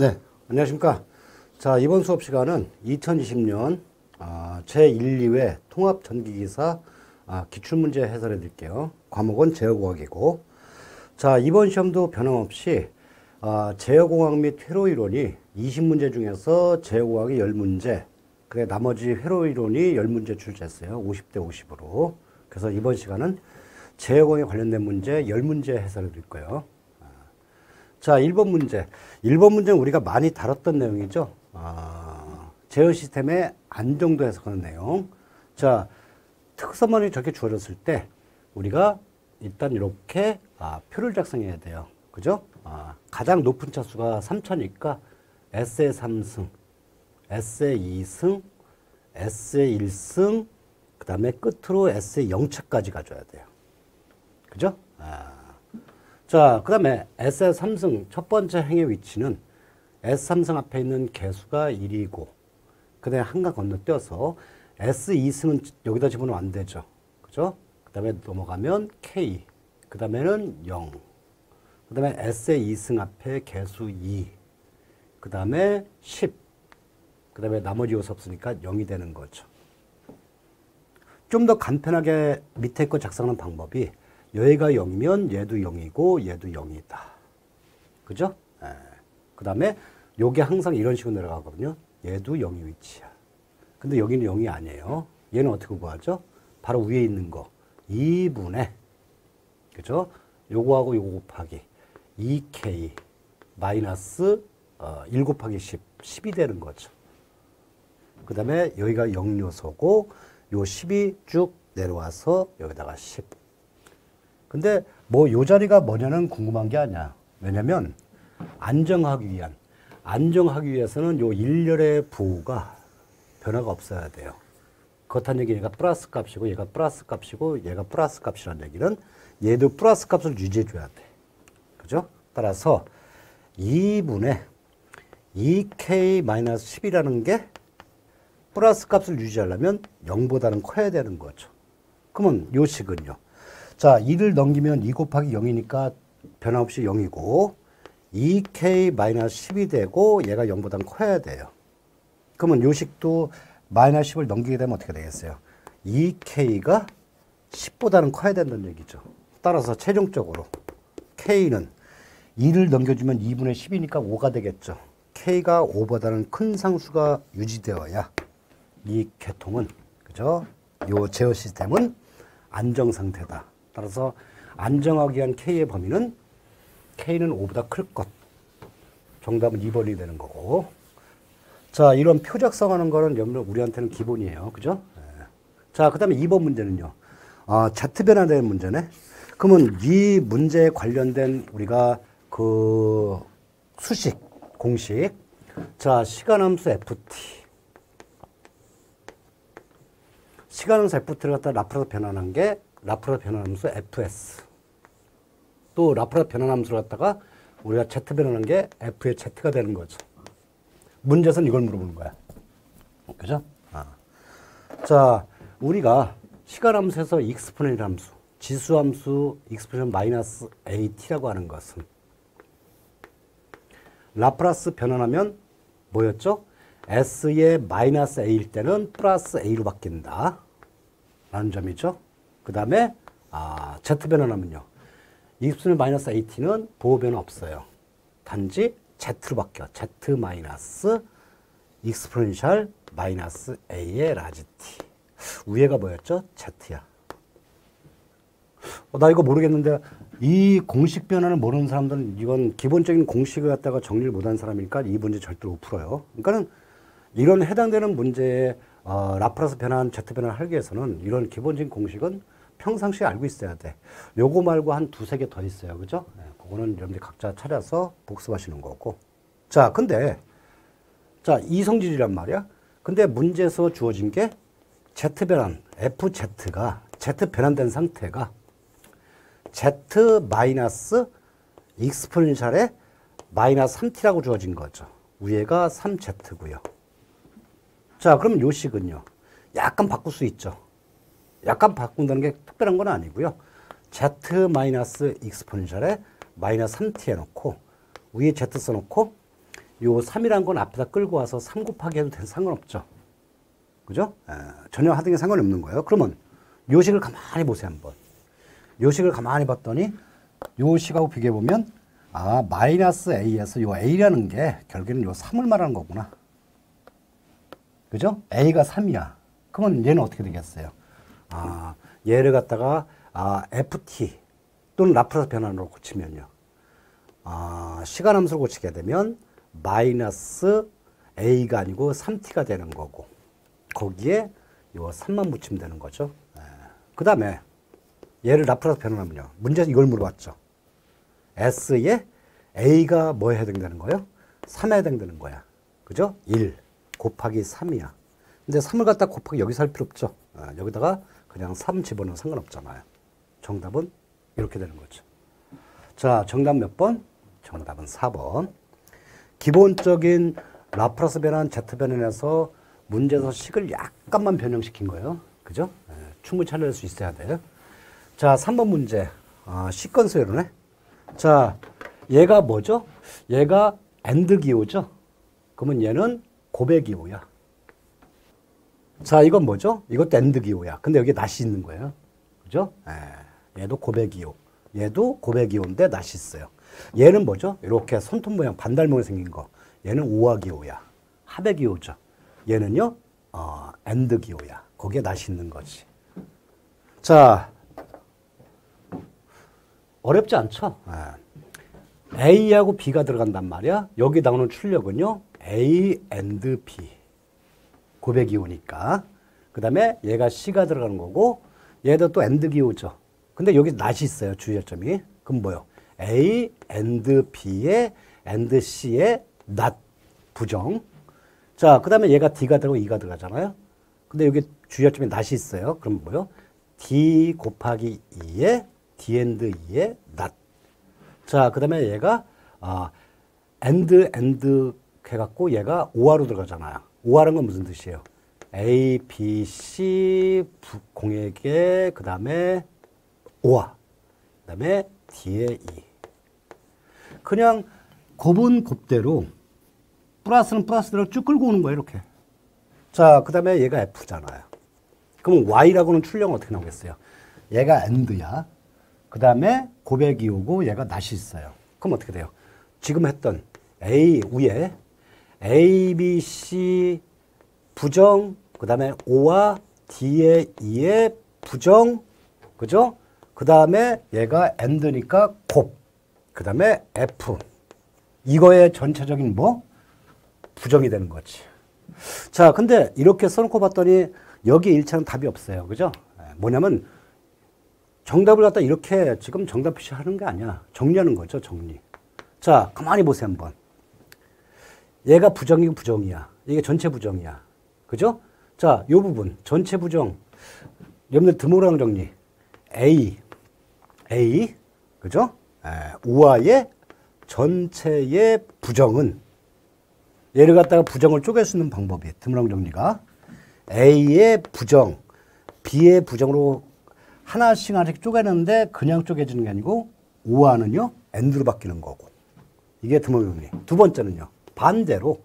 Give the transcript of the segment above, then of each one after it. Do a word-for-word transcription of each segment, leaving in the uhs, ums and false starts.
네, 안녕하십니까. 자, 이번 수업 시간은 이천이십 년 아, 제일, 이회 통합전기기사 아, 기출문제 해설해 드릴게요. 과목은 제어공학이고, 자, 이번 시험도 변함없이 아, 제어공학 및 회로이론이 이십 문제 중에서 제어공학이 십 문제, 그래 나머지 회로이론이 십 문제 출제했어요. 오십 대 오십으로. 그래서 이번 시간은 제어공에 관련된 문제 십 문제 해설해 드릴 거예요. 자, 일 번 문제. 일 번 문제는 우리가 많이 다뤘던 내용이죠. 아, 제어 시스템의 안정도 해석하는 내용. 자, 특성원이 저렇게 주어졌을 때 우리가 일단 이렇게 아, 표를 작성해야 돼요. 그죠? 아, 가장 높은 차수가 삼 차니까 S의 삼승, S의 이승, S의 일승, 그 다음에 끝으로 S의 영차까지 가져야 돼요. 그죠? 아. 자, 그 다음에 S의 삼승 첫 번째 행의 위치는 S 삼승 앞에 있는 개수가 일이고, 그 다음에 한가 건너뛰어서 S 이승은 여기다 집어넣으면 안 되죠. 그죠? 그 다음에 넘어가면 K, 그 다음에는 영, 그 다음에 S의 이승 앞에 개수 이, 그 다음에 십, 그 다음에 나머지 요소 없으니까 영이 되는 거죠. 좀 더 간편하게 밑에 거 작성하는 방법이 여기가 영이면 얘도 영이고 얘도 영이다. 그죠? 예. 그 다음에 요게 항상 이런 식으로 내려가거든요. 얘도 영이 위치야. 근데 여기는 영이 아니에요. 얘는 어떻게 구하죠? 바로 위에 있는 거. 이분의, 그죠? 요거하고 요거 곱하기. 이 케이 마이너스 어, 일 곱하기 십. 십이 되는 거죠. 그 다음에 여기가 영 요소고 요 십이 쭉 내려와서 여기다가 십. 근데 뭐 요 자리가 뭐냐는 궁금한 게 아니야. 왜냐면 안정하기 위한, 안정하기 위해서는 요 일렬의 부호가 변화가 없어야 돼요. 그렇다는 얘기, 얘가 플러스 값이고 얘가 플러스 값이고 얘가 플러스 값이라는 얘기는 얘도 플러스 값을 유지해 줘야 돼. 그죠? 따라서 이분의 이 케이 마이너스 십이라는 게 플러스 값을 유지하려면 영보다는 커야 되는 거죠. 그러면 요 식은요. 자, 이를 넘기면 이 곱하기 영이니까 변함없이 영이고 이 케이 마이너스 십이 되고 얘가 영보단 커야 돼요. 그러면 요 식도 마이너스 십을 넘기게 되면 어떻게 되겠어요? 이 케이가 십보다는 커야 된다는 얘기죠. 따라서 최종적으로 K는 이를 넘겨주면 이분의 십이니까 오가 되겠죠. K가 오보다는 큰 상수가 유지되어야 이 계통은, 그죠? 요 제어 시스템은 안정 상태다. 따라서 안정하기 위한 K의 범위는 K는 오보다 클 것. 정답은 이 번이 되는 거고. 자, 이런 표 작성하는 거는 여러분 우리한테는 기본이에요. 그죠? 네. 자, 그 다음에 이 번 문제는요. 아, 자트 변화되는 문제네. 그러면 이 문제에 관련된 우리가 그 수식, 공식. 자, 시간함수 에프티. 시간함수 에프티를 갖다 라프라로 변환한 게 라프라로 변환함수 에프에스. 또 라프라로 변환함수를 갖다가 우리가 Z 변환한 게 F의 Z가 되는 거죠. 문제에서는 이걸 물어보는 거야. 그죠? 아. 자, 우리가 시간함수에서 익스포넨셜 함수, 지수함수 익스포넨셜 마이너스 에이티라고 하는 것은 라프라스 변환하면 뭐였죠? S의 마이너스 A일 때는 플러스 A로 바뀐다 라는 점이죠. 그 다음에 아, Z 변환하면요, 익스포넨셜 마이너스 에이티는 보호 변화 없어요. 단지 Z로 바뀌어. Z 마이너스 익스포넨셜 마이너스 A의 라지 T. 위에가 뭐였죠? Z야. 어, 나 이거 모르겠는데, 이 공식 변화를 모르는 사람들은 이건 기본적인 공식을 갖다가 정리를 못한 사람이니까 이 문제 절대로 못 풀어요. 그러니까는 이런 해당되는 문제에 어, 라프라스 변환, Z 변환을 하기 위해서는 이런 기본적인 공식은 평상시에 알고 있어야 돼. 요거 말고 한 두세 개 더 있어요. 그죠? 네, 그거는 여러분들이 각자 찾아서 복습하시는 거고. 자, 근데 자, 이성질이란 말이야. 근데 문제에서 주어진 게 Z 변환, 에프제트가 Z 변환된 상태가 Z 마이너스 익스포넨셜의 마이너스 삼티라고 주어진 거죠. 위에가 삼제트고요. 자, 그럼 요 식은요. 약간 바꿀 수 있죠. 약간 바꾼다는 게 특별한 건 아니고요. Z 마이너스 익스포넨셜에 마이너스 삼티 해놓고 위에 Z 써놓고 요 삼이라는 건 앞에다 끌고 와서 삼 곱하기 해도 상관없죠. 그죠? 에, 전혀 하등에 상관이 없는 거예요. 그러면 요식을 가만히 보세요, 한번. 요식을 가만히 봤더니 요식하고 비교해보면 아, 마이너스 A에서 요 A라는 게 결국에는 요 삼을 말하는 거구나. 그죠? A가 삼이야. 그러면 얘는 어떻게 되겠어요? 아, 얘를 갖다가 아, 에프티 또는 라프라스 변환으로 고치면요. 아, 시간 함수를 고치게 되면 마이너스 A가 아니고 삼티가 되는 거고 거기에 요 삼만 붙이면 되는 거죠. 그 다음에 얘를 라프라스 변환하면요. 문제는 이걸 물어봤죠. S에 A가 뭐에 해당되는 거예요? 삼에 해당되는 거야. 그죠? 일 곱하기 삼이야. 근데 삼을 갖다 곱하기 여기서 할 필요 없죠. 아, 여기다가 그냥 삼 집어넣으면 상관없잖아요. 정답은 이렇게 되는 거죠. 자, 정답 몇 번? 정답은 사 번. 기본적인 라프라스 변환, 제트 변환에서 문제에서 식을 약간만 변형시킨 거예요. 그죠? 예, 충분히 찾아낼 수 있어야 돼요. 자, 삼 번 문제. 아, 시퀀스 이러네. 자, 얘가 뭐죠? 얘가 엔드 기호죠? 그러면 얘는 고백 기호야. 자, 이건 뭐죠? 이것도 엔드 기호야. 근데 여기 낫이 있는 거예요. 그죠? 예, 얘도 고백 기호. 얘도 고백 기호인데 낫이 있어요. 얘는 뭐죠? 이렇게 손톱 모양, 반달 모양 생긴 거. 얘는 우화 기호야. 하백 기호죠. 얘는요, 어, 엔드 기호야. 거기에 낫이 있는 거지. 자, 어렵지 않죠? 네. A하고 B가 들어간단 말이야. 여기 나오는 출력은요. A and B. 고백 기호니까. 그 다음에 얘가 C가 들어가는 거고 얘도 또 and 기호죠. 근데 여기 낫이 있어요. 주의할 점이. 그럼 뭐요? A and B의 and C의 낫 부정. 자, 그 다음에 얘가 D가 들어가고 E가 들어가잖아요. 근데 여기 주의할 점이 낫이 있어요. 그럼 뭐요? D 곱하기 E의 D and E의 not. 자, 그 다음에 얘가 아, and and 해갖고 얘가 오아로 들어가잖아요. 오아라는 건 무슨 뜻이에요? A, B, C 공액에 그 다음에 오아 그 다음에 D에 E. 그냥 곱은 곱대로 플러스는 플러스대로 쭉 끌고 오는 거예요. 이렇게. 자, 그 다음에 얘가 F잖아요. 그럼 Y라고는 출력은 어떻게 나오겠어요? 얘가 and야. 그 다음에 고백이 오고 얘가 낫이 있어요. 그럼 어떻게 돼요? 지금 했던 A 위에 A, B, C 부정, 그 다음에 O와 D에 E에 부정, 그죠? 그 다음에 얘가 AND니까 곱, 그 다음에 F. 이거의 전체적인 뭐? 부정이 되는 거지. 자, 근데 이렇게 써놓고 봤더니 여기 일차는 답이 없어요. 그죠? 뭐냐면 정답을 갖다 이렇게 지금 정답 표시하는 게 아니야. 정리하는 거죠. 정리. 자, 가만히 보세요. 한번. 얘가 부정이고 부정이야. 이게 전체 부정이야. 그죠? 자, 요 부분. 전체 부정. 여러분들 드모랑 정리. A. A. 그죠? 우아의 전체의 부정은 얘를 갖다가 부정을 쪼갤 수 있는 방법이 드모랑 정리가 A의 부정, B의 부정으로 하나씩 하나씩 쪼개는데 그냥 쪼개지는 게 아니고 오아는요 엔드로 바뀌는 거고 이게 드모정리. 두 번째는요 반대로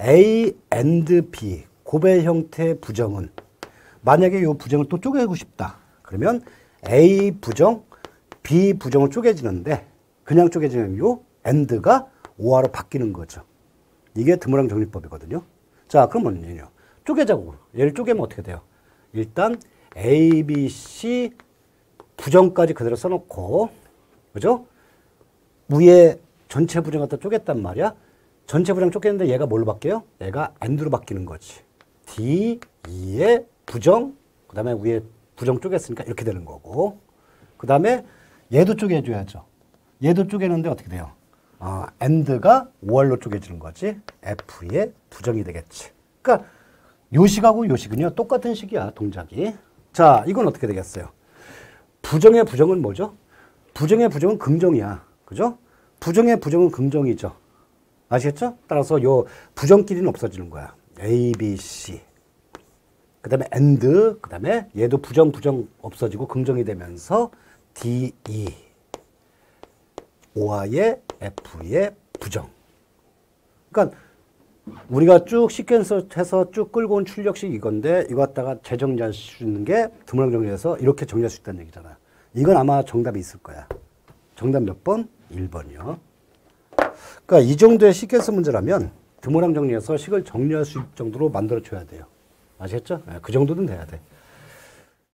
A and B 고배 형태의 부정은 만약에 이 부정을 또 쪼개고 싶다 그러면 A 부정 B 부정을 쪼개지는데 그냥 쪼개지는 요 엔드가 오아로 바뀌는 거죠. 이게 드모랑 정리법이거든요. 자, 그러면 얘는요 쪼개자고 얘를 쪼개면 어떻게 돼요? 일단 A, B, C 부정까지 그대로 써놓고 그죠? 위에 전체 부정 갖다 쪼갰단 말이야. 전체 부정 쪼갰는데 얘가 뭘로 바뀌어요? 얘가 AND로 바뀌는 거지. D, E의 부정 그 다음에 위에 부정 쪼갰으니까 이렇게 되는 거고 그 다음에 얘도 쪼개줘야죠. 얘도 쪼개는데 어떻게 돼요? 아, AND가 오알로 쪼개지는 거지. F의 부정이 되겠지. 그러니까 요식하고 요식은요 똑같은 식이야 동작이. 자, 이건 어떻게 되겠어요? 부정의 부정은 뭐죠? 부정의 부정은 긍정이야. 그죠? 부정의 부정은 긍정이죠. 아시겠죠? 따라서 요 부정끼리는 없어지는 거야. A, B, C. 그 다음에 and, 그 다음에 얘도 부정, 부정 없어지고 긍정이 되면서 D, E. O와의 F의 부정. 그러니까 우리가 쭉 시퀀스해서 쭉 끌고 온 출력식 이건데 이거 갖다가 재정리할 수 있는 게 드문학 정리에서 이렇게 정리할 수 있다는 얘기잖아. 이건 아마 정답이 있을 거야. 정답 몇 번? 일 번이요. 그러니까 이 정도의 시퀀스 문제라면 드문학 정리에서 식을 정리할 수 있을 정도로 만들어줘야 돼요. 아시겠죠? 그 정도는 돼야 돼.